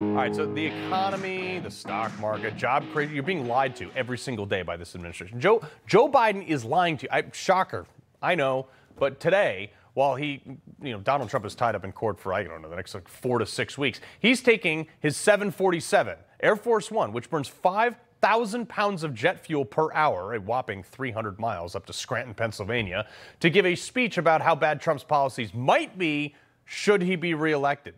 All right, so the economy, the stock market, job creation, you're being lied to every single day by this administration. Joe Biden is lying to you. Shocker, I know. But today, while Donald Trump is tied up in court for, I don't know, the next 4 to 6 weeks, he's taking his 747, Air Force One, which burns 5,000 pounds of jet fuel per hour, a whopping 300 miles up to Scranton, Pennsylvania, to give a speech about how bad Trump's policies might be should he be reelected.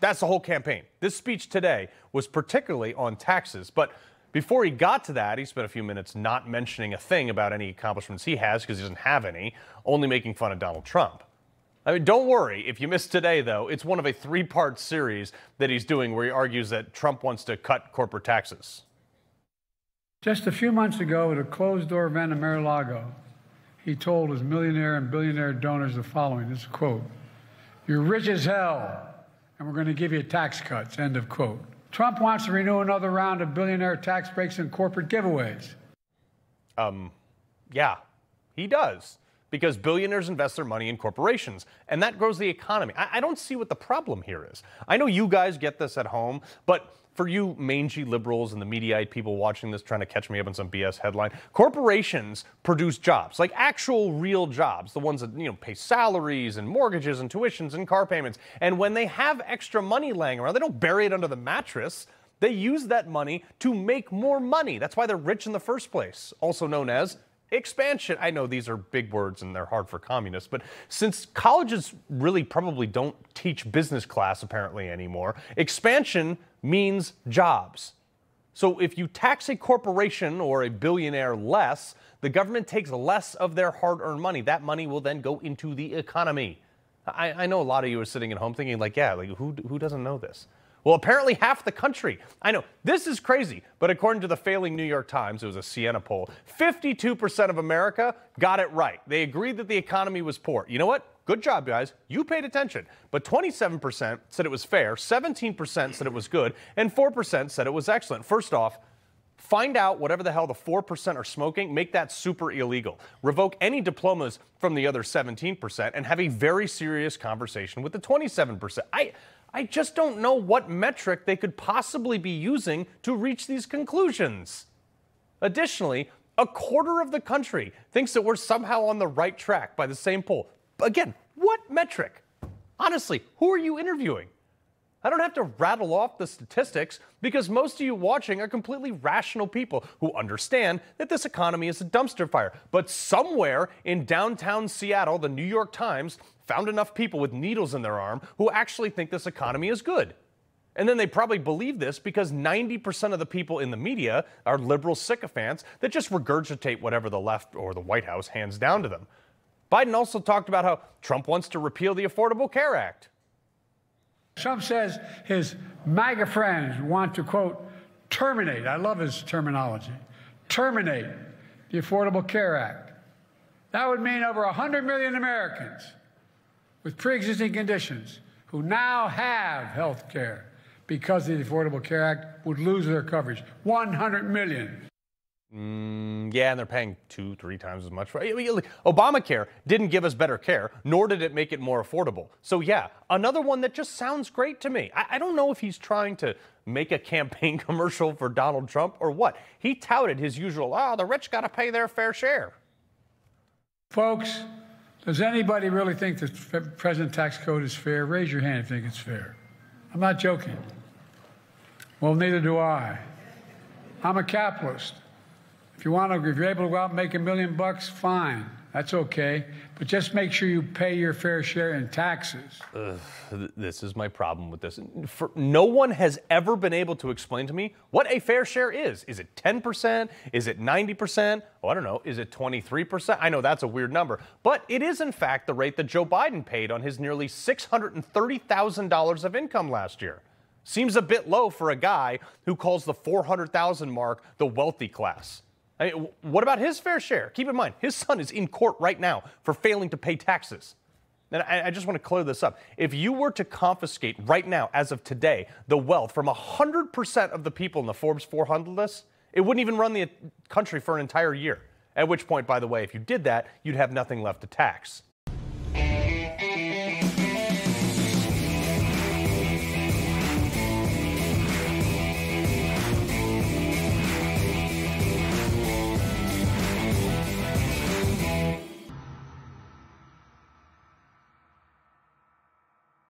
That's the whole campaign. This speech today was particularly on taxes. But before he got to that, he spent a few minutes not mentioning a thing about any accomplishments he has because he doesn't have any, only making fun of Donald Trump. I mean, don't worry. If you missed today, though, it's one of a three-part series that he's doing where he argues that Trump wants to cut corporate taxes. Just a few months ago, at a closed-door event in Mar-a-Lago, he told his millionaire and billionaire donors the following. This is a quote. "You're rich as hell, and we're going to give you tax cuts," end of quote. Trump wants to renew another round of billionaire tax breaks and corporate giveaways. Yeah, he does, because billionaires invest their money in corporations, and that grows the economy. I don't see what the problem here is. I know you guys get this at home, but for you mangy liberals and the media-eyed people watching this trying to catch me up in some BS headline, corporations produce jobs, like actual real jobs, the ones that, you know, pay salaries and mortgages and tuitions and car payments. And when they have extra money laying around, they don't bury it under the mattress. They use that money to make more money. That's why they're rich in the first place, also known as expansion. I know these are big words and they're hard for communists, but since colleges really probably don't teach business class apparently anymore, expansion means jobs. So if you tax a corporation or a billionaire less, the government takes less of their hard-earned money. That money will then go into the economy. I know a lot of you are sitting at home thinking like, yeah, like who doesn't know this? Well, apparently half the country. I know, this is crazy, but according to the failing New York Times, it was a Siena poll, 52% of America got it right. They agreed that the economy was poor. You know what? Good job, guys. You paid attention. But 27% said it was fair, 17% said it was good, and 4% said it was excellent. First off, find out whatever the hell the 4% are smoking, make that super illegal. Revoke any diplomas from the other 17% and have a very serious conversation with the 27%. I just don't know what metric they could possibly be using to reach these conclusions. Additionally, a quarter of the country thinks that we're somehow on the right track by the same poll. Again, what metric? Honestly, who are you interviewing? I don't have to rattle off the statistics because most of you watching are completely rational people who understand that this economy is a dumpster fire. But somewhere in downtown Seattle, the New York Times found enough people with needles in their arm who actually think this economy is good. And then they probably believe this because 90% of the people in the media are liberal sycophants that just regurgitate whatever the left or the White House hands down to them. Biden also talked about how Trump wants to repeal the Affordable Care Act. Trump says his MAGA friends want to, quote, terminate, I love his terminology, terminate the Affordable Care Act. That would mean over 100 million Americans with pre-existing conditions who now have health care because of the Affordable Care Act would lose their coverage. 100 million. Yeah, and they're paying 2-3 times as much. Obamacare didn't give us better care, nor did it make it more affordable. So yeah, another one that just sounds great to me. I don't know if he's trying to make a campaign commercial for Donald Trump or what. He touted his usual, the rich got to pay their fair share. Folks, does anybody really think the present tax code is fair? Raise your hand if you think it's fair. I'm not joking. Well, neither do I. I'm a capitalist. If you're able to go out and make $1 million bucks, fine. That's okay. But just make sure you pay your fair share in taxes. This is my problem with this. No one has ever been able to explain to me what a fair share is. Is it 10%? Is it 90%? Oh, I don't know. Is it 23%? I know that's a weird number. But it is, in fact, the rate that Joe Biden paid on his nearly $630,000 of income last year. Seems a bit low for a guy who calls the 400,000 mark the wealthy class. I mean, what about his fair share? Keep in mind, his son is in court right now for failing to pay taxes. And I just want to clear this up. If you were to confiscate right now, as of today, the wealth from 100% of the people in the Forbes 400 list, it wouldn't even run the country for an entire year. At which point, by the way, if you did that, you'd have nothing left to tax.